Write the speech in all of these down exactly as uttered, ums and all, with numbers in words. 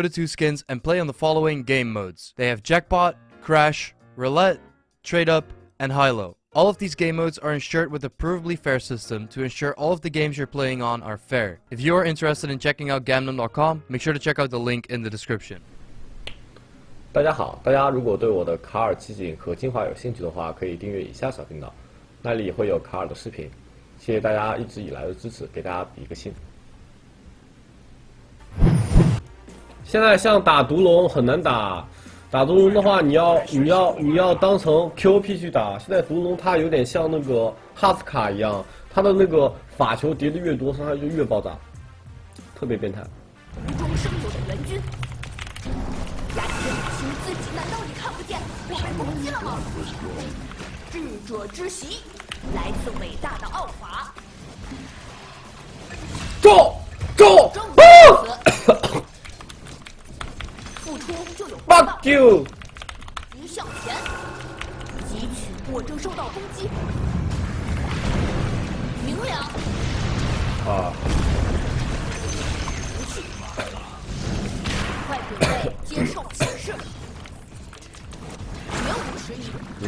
Dota two skins and play on the following game modes. They have Jackpot, Crash, Roulette, Trade Up, and High-Low. All of these game modes are insured with a provably fair system to ensure all of the games you're playing on are fair. If you are interested in checking out gamdom dot com, make sure to check out the link in the description. 大家好，大家如果对我的卡尔奇景和精华有兴趣的话，可以订阅以下小频道，那里会有卡尔的视频。谢谢大家一直以来的支持，给大家比一个心。现在像打毒龙很难打，打毒龙的话，你要你要你要当成 Q O P 去打。现在毒龙它有点像那个哈斯卡一样，它的那个法球叠的越多，伤害就越爆炸，特别变态。无中生有的援军。 牙签，凭自己，难道你看不见我被攻击了吗？智者之席，来自伟大的奥法。中中中！付出就有回报。一向前，汲取我正受到攻击。明了。啊。 快准备接受启示！没有五十亿。嗯？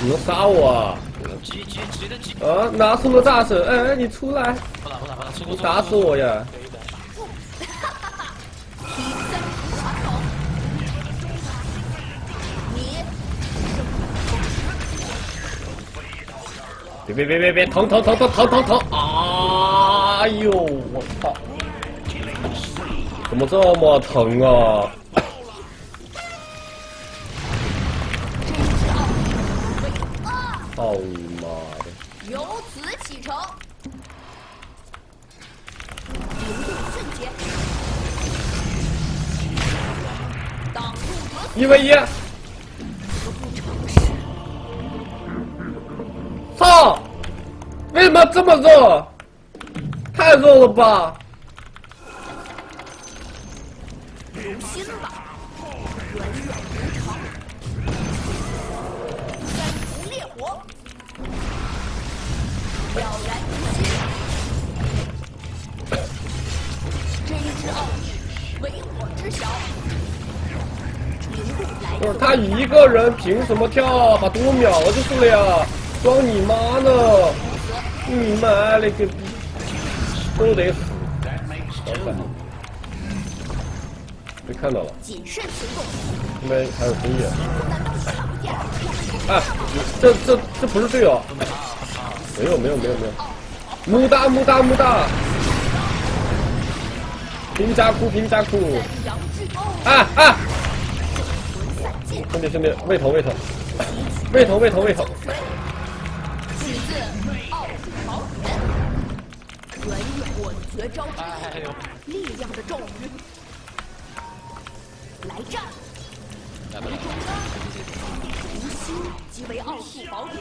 你能杀我啊？啊！拿出了大神！哎哎，你出来！你打死我呀！哈哈哈！第三传统，你胜负别别别别别！疼疼疼疼疼疼疼！哎呦，我操！ 怎么这么疼啊！哦妈的！由此启程，流动瞬间，挡住一 v 一，操！为什么这么热？太热了吧！ 用心吧，软软无常，三伏烈火，了然于心，真知奥义，唯我知晓。不是他一个人凭什么跳？把毒秒了就是了呀！装你妈呢！你妈了个逼，都得死！老板。 被看到了，谨慎行动。因为还有经验。哎，这这这不是队友。没有没有没有没有。木大木大木大。平扎库平扎库。啊啊！兄弟兄弟，胃疼胃疼，胃疼胃疼胃疼。取自奥豪人，源于我的绝招之一，力量的咒语。 来战！无心即为奥数宝典。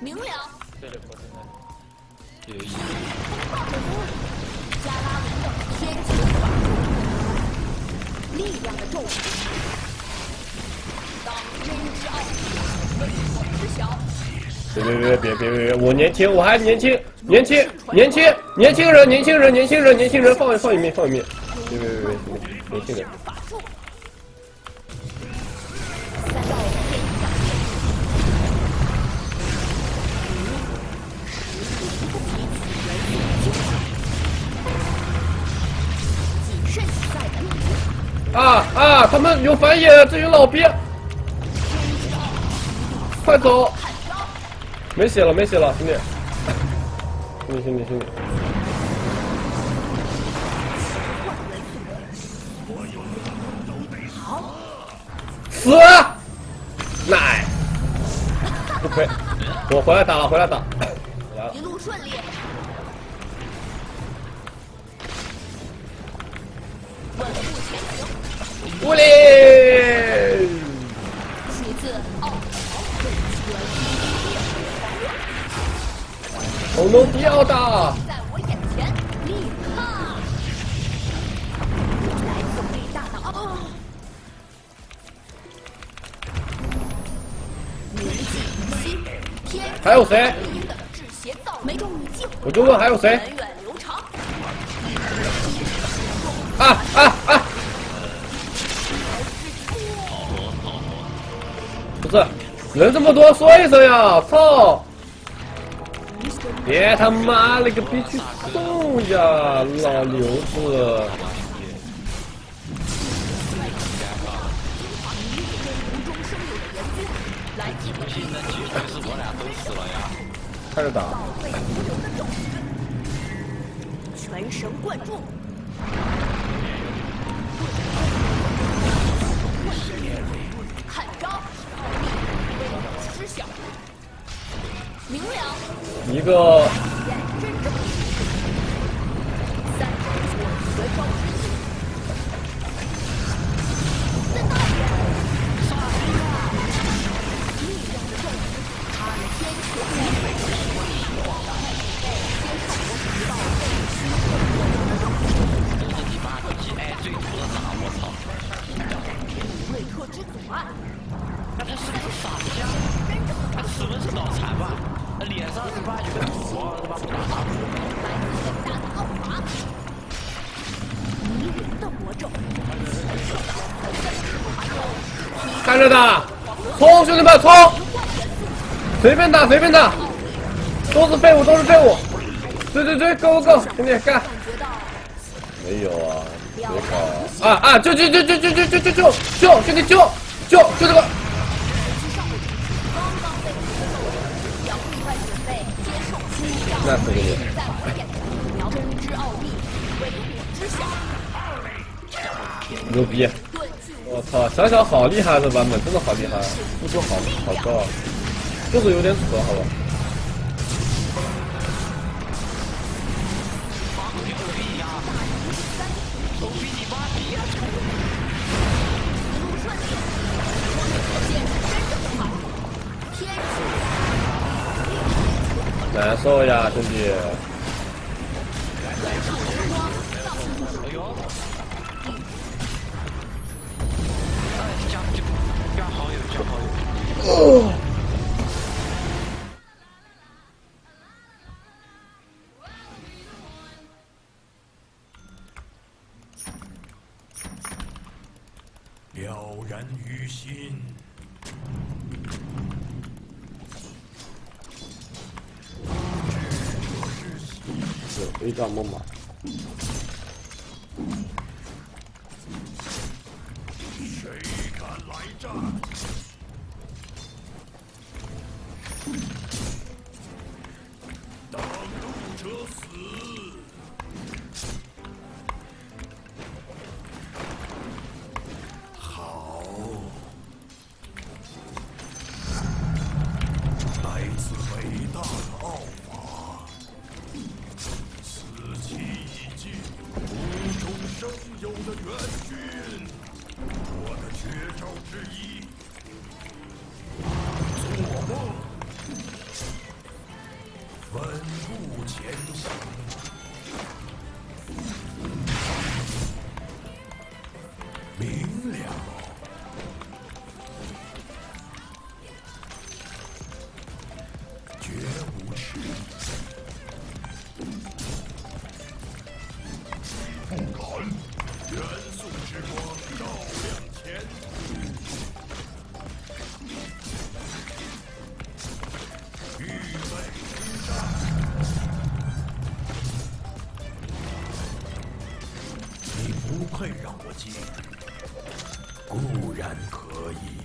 明了。有意思。加拉文的天启法，力量的咒语。当真之奥义，为我知晓。别别别别别别！我年轻，我还年轻，年轻，年轻，年轻人，年轻人，年轻人，年轻人，放放一面，放一面。 别别别别！别这个！啊啊！他们有反野，这群老逼！快走！没血了，没血了，兄弟！兄弟兄弟兄弟！ 死！奶！不亏，我回来打了，回来打。一路顺利。稳步前行。不灵。取自奥豪本源。欧龙迪奥达。在我眼前，立刻。来自伟大的奥。 还有谁？我就问还有谁？ ah, ah, ah.不是，人这么多，说一声呀！操！别他妈了个逼去送呀，老刘子！开始打！全神贯注。 砍招，知晓，明了。一个。看着打，冲兄弟们冲！随便打随便打，都是废物都是废物！追追追 ，go go， 兄弟干！没有啊，别搞啊啊！救救救救救救救救救！救兄弟救救救这个！ 那不对。牛逼！我操，想想好厉害的版本，真的好厉害，输出好好高，就是有点扯，好吧？难受呀，兄弟！哦。了然于心。 对战猛犸，谁敢来战？挡路者死。好，来自伟大的奥法。 生有的元勋，我的绝招之一，做梦，稳步前行。明了，绝无耻。 元素之光照亮前途，预备出战。你不配让我进，固然可以。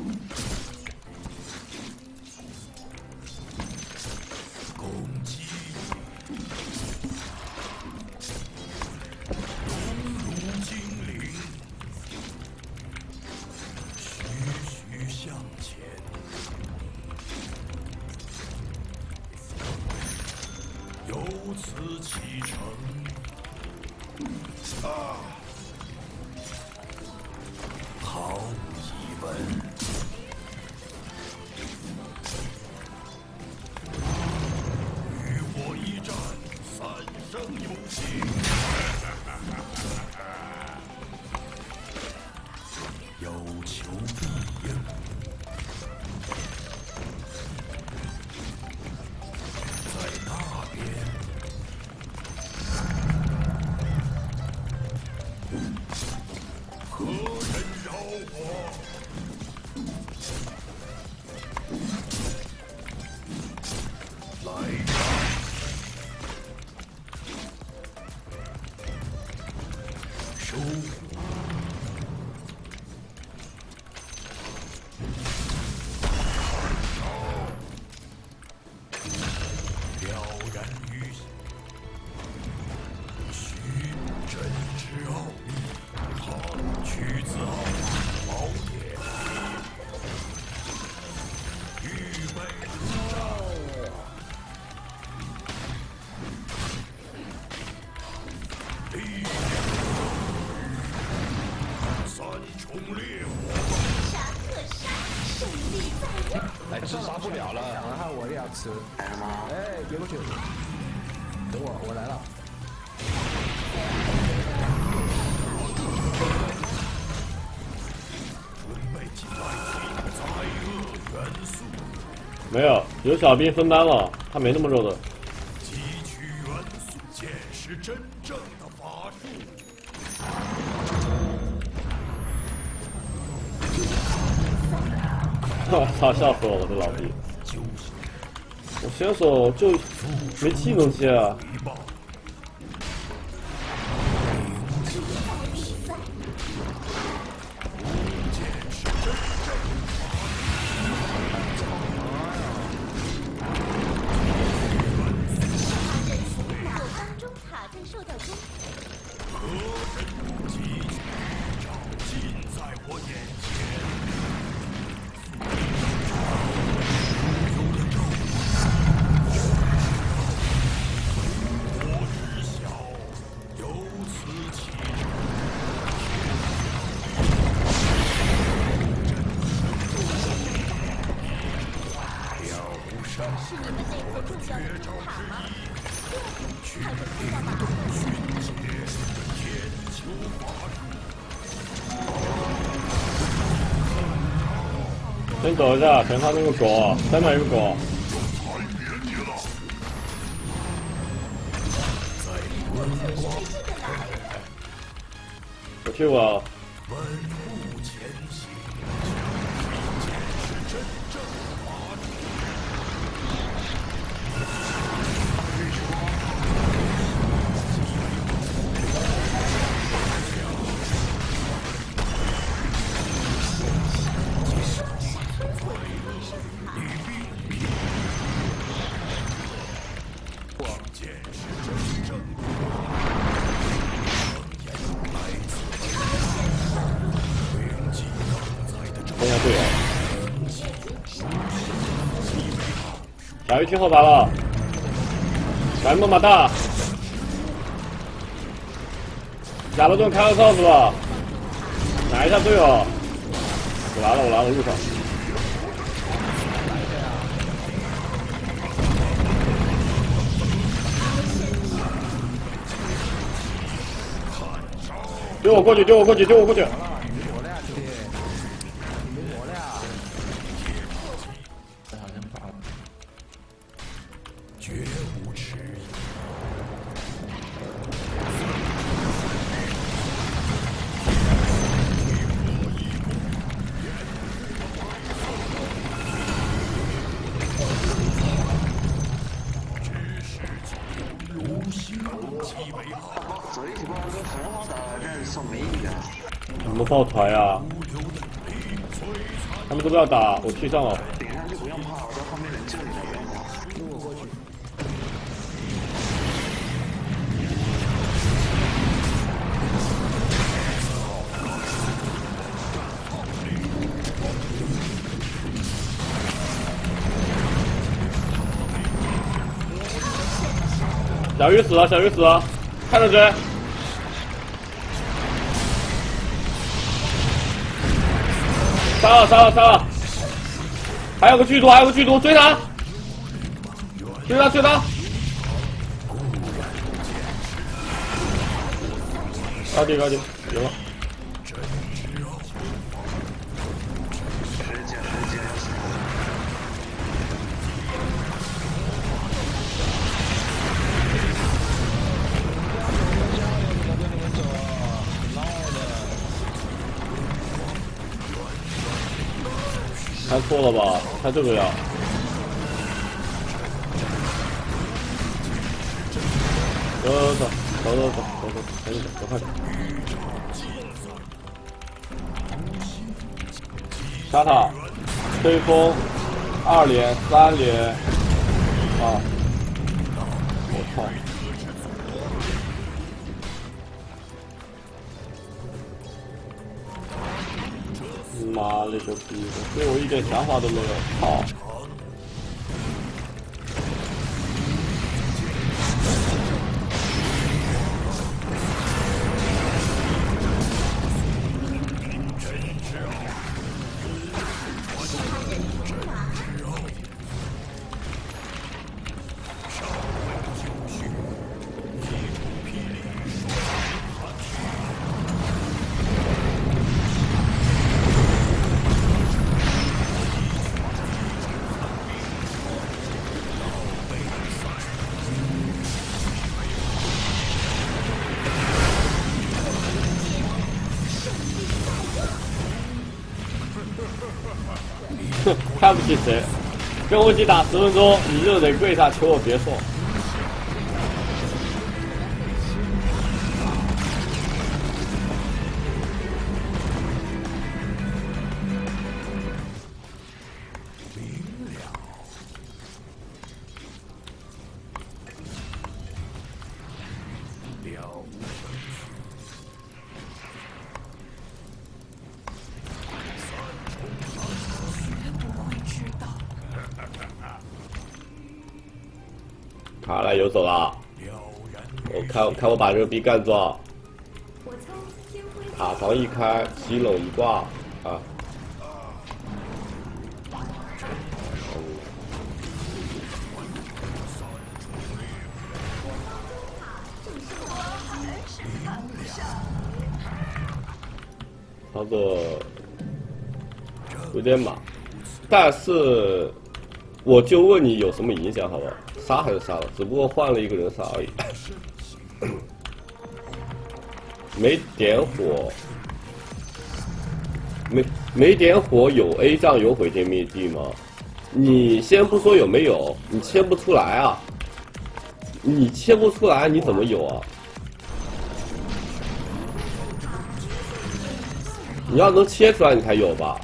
嗯 由此启程。啊！毫无疑问，与我一战，三生有幸。有求必应。哎，自杀不了了，然后我也要吃。哎，别过去，等我，我来了。没有，有小兵分担了，他没那么肉的。汲取元素键是真正的法术。 我操！笑死我了，这老弟！我选手就没技能切啊！先走一下，全他那个狗，三百一个狗。 我去我。小鱼去后排了，小鱼么么哒！亚罗顿开了 S O S 了，拿一下队友！我来了，我来了，路上。丢我过去，丢我过去，丢我过去！ 抱团呀！他们都不要打，我去上了。顶上就不用怕，我在后面能救你的。跟我过去。小鱼死了，小鱼死了，看着追。 杀了杀了杀了！还有个剧毒，还有个剧毒，追他！追他追他！高级高级，赢了！猜错了吧？猜这个呀？走走走走走走走走，赶紧走，快点！杀他！吹风，二连三连，啊！我操！妈了个逼的，对我一点想法都没有，操！ 看不起谁？跟我一起打十分钟，你就得跪下求我别送。明了，了无生趣。 卡莱游走了，我看看我把这个逼干掉。塔防一开，奇冷一挂啊！操作有点满，但是我就问你有什么影响，好不好？ 杀还是杀了，只不过换了一个人杀而已。没点火，没没点火有 A 酱有毁天灭地吗？你先不说有没有，你切不出来啊！你切不出来，你怎么有啊？你要能切出来，你才有吧。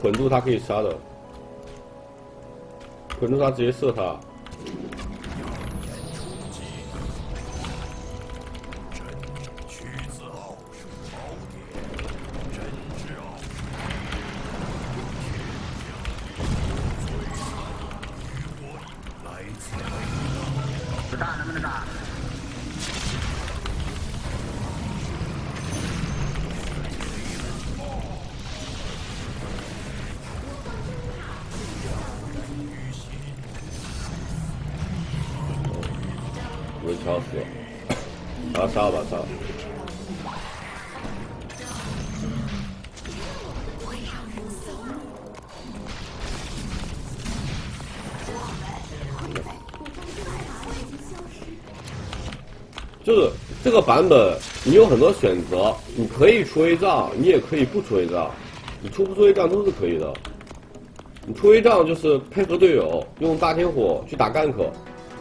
捆住他可以杀的，捆住他直接射他。不打能不能打？ 敲死了，把他杀了吧，杀了！就是这个版本，你有很多选择，你可以出 A 账，你也可以不出 A 账，你出不出 A 账都是可以的。你出一仗就是配合队友，用大天火去打gank，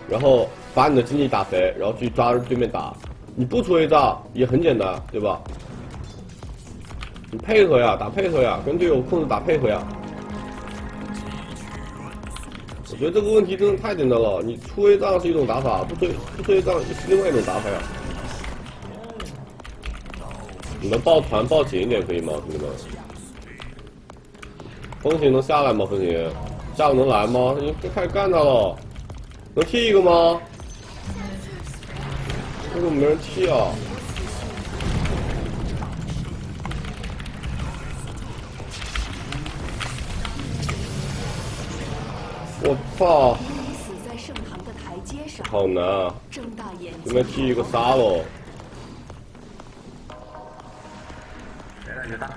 然后把你的经济打肥，然后去抓对面打。你不出一仗也很简单，对吧？你配合呀，打配合呀，跟队友控制打配合呀。我觉得这个问题真的太简单了，你出一仗是一种打法，不出不出一仗是另外一种打法呀。 你们抱团抱紧一点可以吗，兄弟们？风行能下来吗？风行下午能来吗？你开始干他了，能踢一个吗？为什么没人踢啊？我靠！好难啊！这边踢一个杀喽。 杀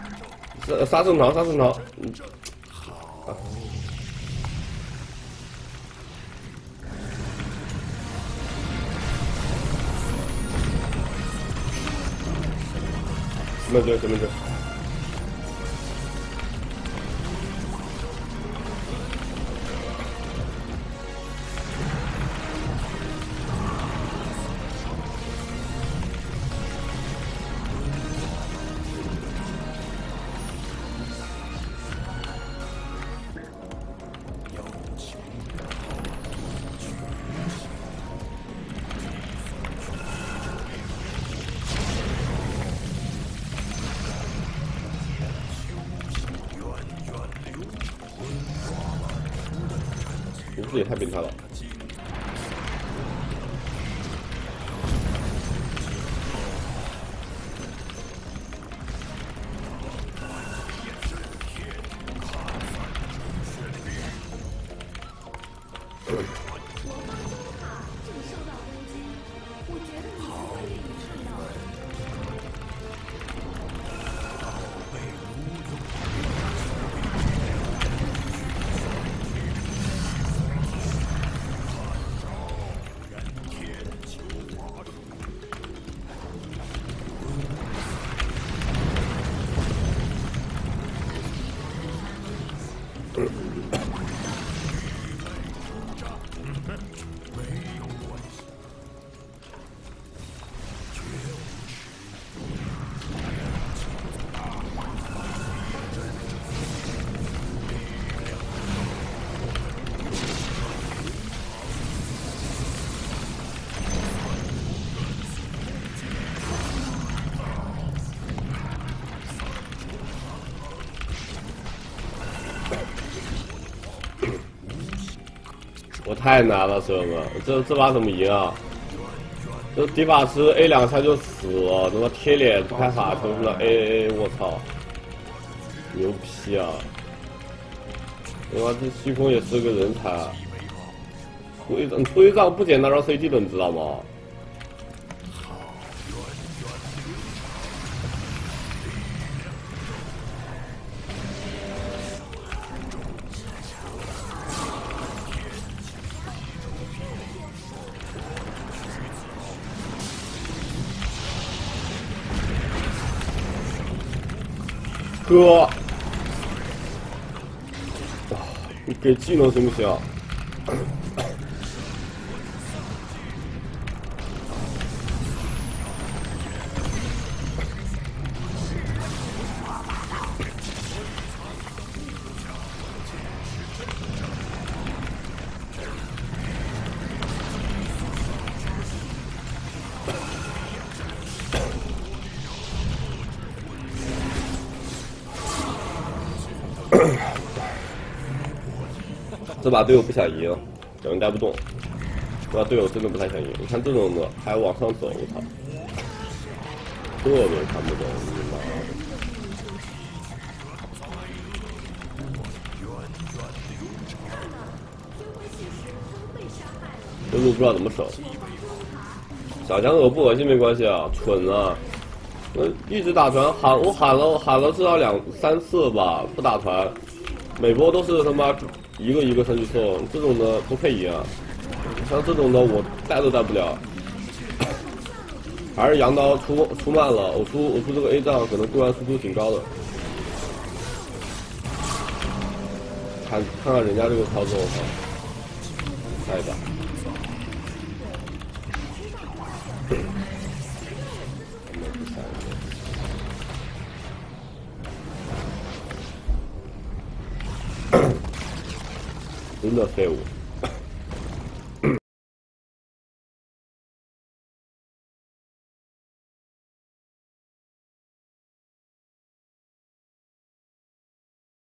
杀正常，杀正常。嗯，啊、什么队？什么队？这也太变态了！我太难了，哥们，这这把怎么赢啊？这迪法斯 A 两下就死了，他妈贴脸开塔全是 A A A， 我操，牛批啊！他妈这虚空也是个人才，出一仗出一仗不简单，让 C G 的你知道吗？哥，你给技能行不行？这把队友不想赢，小人带不动。这把队友真的不太想赢。你看这种的还往上走，我操，特别看不懂，你妈的！这路不知道怎么守。小强恶不恶心没关系啊，蠢啊！我一直打团喊，我喊了我喊了至少两三次吧，不打团，每波都是他妈。 一个一个上去送，这种的不配赢啊！像这种的我带都带不了，还是羊刀出出慢了。我出我出这个 A 仗，可能对完输出挺高的。看看看人家这个操作，我操，来一把。 真的废物。